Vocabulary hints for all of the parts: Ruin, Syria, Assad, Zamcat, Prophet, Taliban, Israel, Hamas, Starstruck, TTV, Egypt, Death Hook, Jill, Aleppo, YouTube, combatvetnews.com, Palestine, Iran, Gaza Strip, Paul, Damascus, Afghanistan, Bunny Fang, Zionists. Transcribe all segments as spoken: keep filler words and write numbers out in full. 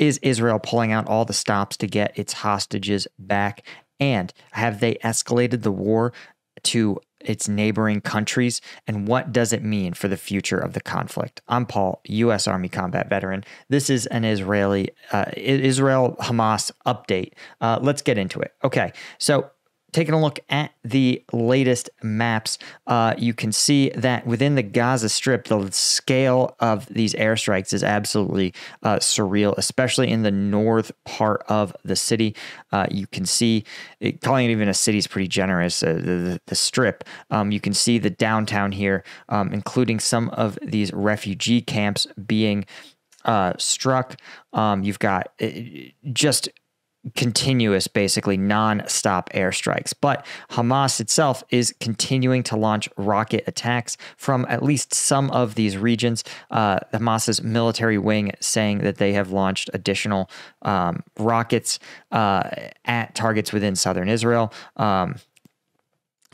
Is Israel pulling out all the stops to get its hostages back? And have they escalated the war to its neighboring countries? And what does it mean for the future of the conflict? I'm Paul, U S Army combat veteran. This is an Israeli uh, Israel-Hamas update. Uh, let's get into it. Okay, so taking a look at the latest maps, uh, you can see that within the Gaza Strip, the scale of these airstrikes is absolutely uh, surreal, especially in the north part of the city. Uh, you can see, it, calling it even a city is pretty generous, uh, the, the Strip. Um, you can see the downtown here, um, including some of these refugee camps being uh, struck. Um, you've got just continuous, basically non-stop airstrikes. But Hamas itself is continuing to launch rocket attacks from at least some of these regions. Uh, Hamas's military wing saying that they have launched additional um, rockets uh, at targets within southern Israel. Um,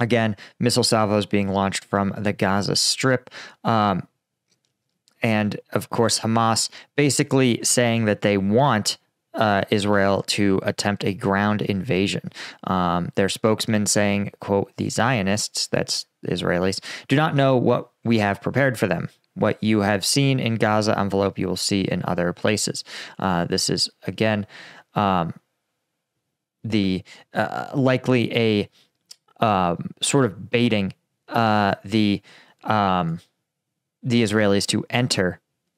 again, missile salvos being launched from the Gaza Strip. Um, and of course, Hamas basically saying that they want Uh, Israel to attempt a ground invasion. Um, their spokesman saying, quote, "The Zionists," that's Israelis, "do not know what we have prepared for them. What you have seen in Gaza envelope, you will see in other places." Uh, this is, again, um, the uh, likely a uh, sort of baiting uh, the, um, the Israelis to enter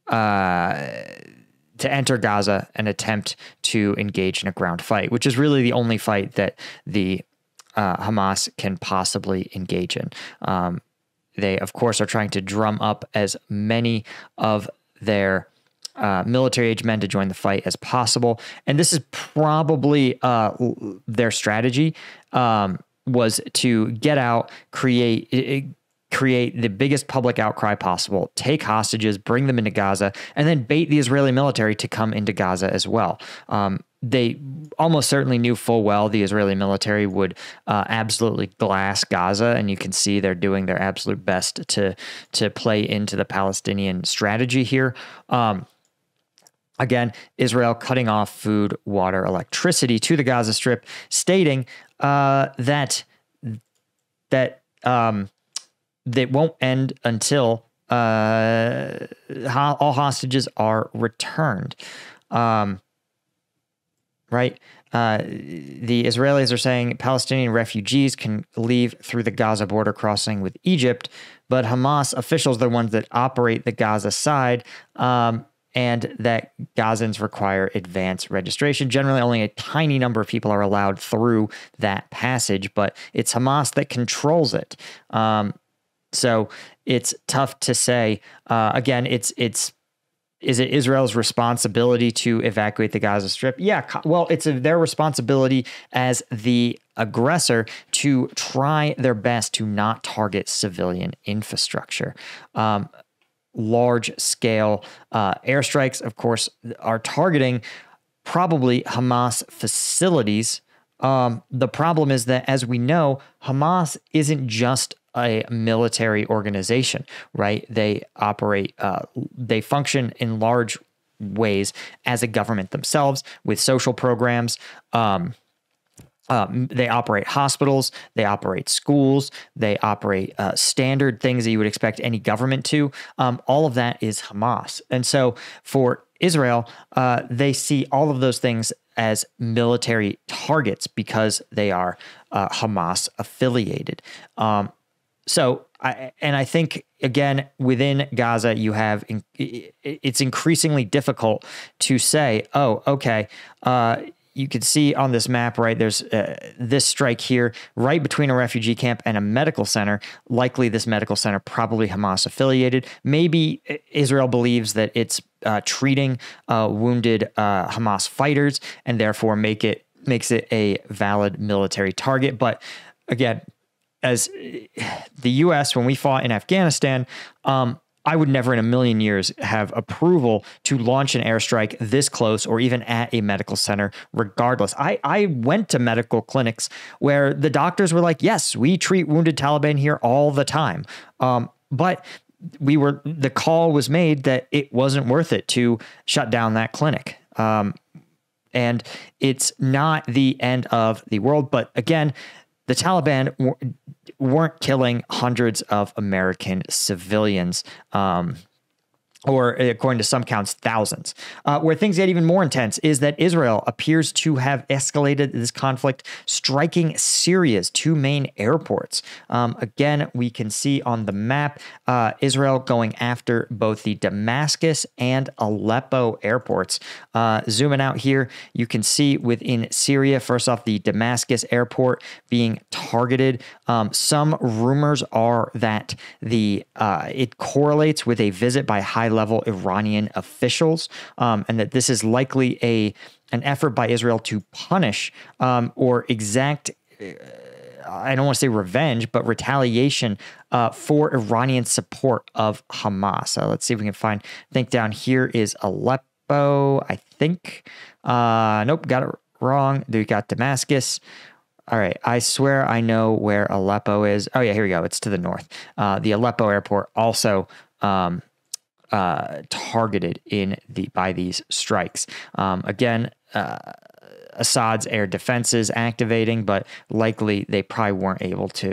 uh to enter Gaza and attempt to engage in a ground fight, which is really the only fight that the uh, Hamas can possibly engage in. Um, they, of course, are trying to drum up as many of their uh, military-age men to join the fight as possible. And this is probably uh, their strategy, um, was to get out, create... It, create the biggest public outcry possible, take hostages, bring them into Gaza, and then bait the Israeli military to come into Gaza as well. Um, they almost certainly knew full well the Israeli military would uh, absolutely glass Gaza, and you can see they're doing their absolute best to to play into the Palestinian strategy here. Um, again, Israel cutting off food, water, electricity to the Gaza Strip, stating uh, that that um, that won't end until uh, ho all hostages are returned, um, right? Uh, the Israelis are saying Palestinian refugees can leave through the Gaza border crossing with Egypt, but Hamas officials, the ones that operate the Gaza side, um, and that Gazans require advance registration. Generally, only a tiny number of people are allowed through that passage, but it's Hamas that controls it. Um, So it's tough to say. Uh, again, it's it's is it Israel's responsibility to evacuate the Gaza Strip? Yeah, well, it's a, their responsibility as the aggressor to try their best to not target civilian infrastructure. Um, large-scale uh, airstrikes, of course, are targeting probably Hamas facilities. Um, the problem is that, as we know, Hamas isn't just a military organization, right? They operate, uh, they function in large ways as a government themselves with social programs. Um, um, they operate hospitals, they operate schools, they operate uh, standard things that you would expect any government to. Um, all of that is Hamas. And so for Israel, uh, they see all of those things as military targets because they are uh, Hamas affiliated. Um, So, I, and I think, again, within Gaza, you have, in, it's increasingly difficult to say, oh, okay, uh, you can see on this map, right, there's uh, this strike here, right between a refugee camp and a medical center. Likely this medical center, probably Hamas affiliated. Maybe Israel believes that it's uh, treating uh, wounded uh, Hamas fighters and therefore make it makes it a valid military target. But again, as the U S, when we fought in Afghanistan, um, I would never in a million years have approval to launch an airstrike this close or even at a medical center, regardless. I, I went to medical clinics where the doctors were like, yes, we treat wounded Taliban here all the time. Um, but we were the call was made that it wasn't worth it to shut down that clinic. Um, and it's not the end of the world. But again, the Taliban w- weren't killing hundreds of American civilians, um, or according to some counts, thousands. Uh, where things get even more intense is that Israel appears to have escalated this conflict, striking Syria's two main airports. Um, again, we can see on the map, uh, Israel going after both the Damascus and Aleppo airports. Uh, zooming out here, you can see within Syria, first off, the Damascus airport being targeted. Um, some rumors are that the uh, it correlates with a visit by high level Iranian officials, um, and that this is likely a an effort by Israel to punish um, or exact, uh, I don't want to say revenge, but retaliation uh, for Iranian support of Hamas. So let's see if we can find, I think down here is Aleppo, I think. Uh, nope, got it wrong. We got Damascus. All right, I swear I know where Aleppo is. Oh yeah, here we go. It's to the north. Uh, the Aleppo airport also um, Uh, targeted in the by these strikes. Um, again, uh, Assad's air defenses activating, but likely they probably weren't able to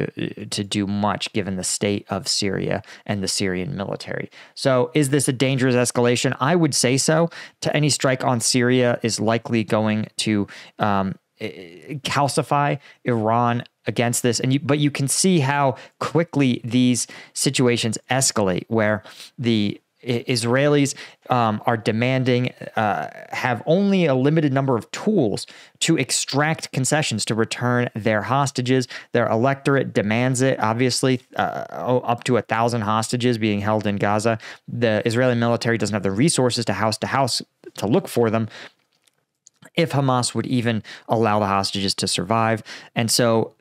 to do much given the state of Syria and the Syrian military. So, is this a dangerous escalation? I would say so. To any strike on Syria is likely going to um, calcify Iran against this, and you, but you can see how quickly these situations escalate, where the Israelis um, are demanding, uh, have only a limited number of tools to extract concessions to return their hostages. Their electorate demands it, obviously, uh, up to a thousand hostages being held in Gaza. The Israeli military doesn't have the resources to house to house to look for them, if Hamas would even allow the hostages to survive. And so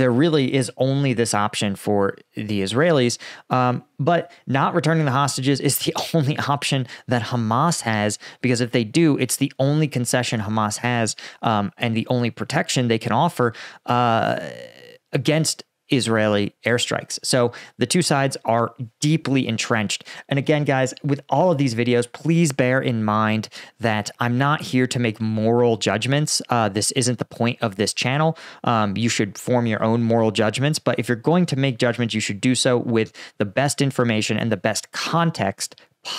there really is only this option for the Israelis, um, but not returning the hostages is the only option that Hamas has, because if they do, it's the only concession Hamas has, um, and the only protection they can offer uh, against Israeli airstrikes. So the two sides are deeply entrenched. And again, guys, with all of these videos, please bear in mind that I'm not here to make moral judgments. Uh, this isn't the point of this channel. Um, you should form your own moral judgments, but if you're going to make judgments, you should do so with the best information and the best context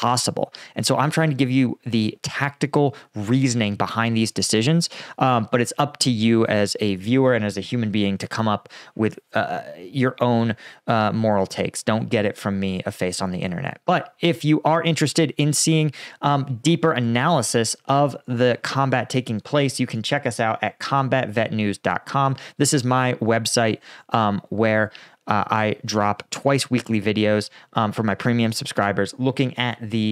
possible. And so I'm trying to give you the tactical reasoning behind these decisions, um, but it's up to you as a viewer and as a human being to come up with uh, your own uh, moral takes. Don't get it from me, a face on the internet. But if you are interested in seeing um, deeper analysis of the combat taking place, you can check us out at combat vet news dot com. This is my website um, where Uh, I drop twice weekly videos um, for my premium subscribers, looking at the,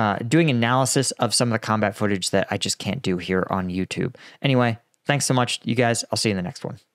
uh, doing analysis of some of the combat footage that I just can't do here on YouTube. Anyway, thanks so much, you guys. I'll see you in the next one.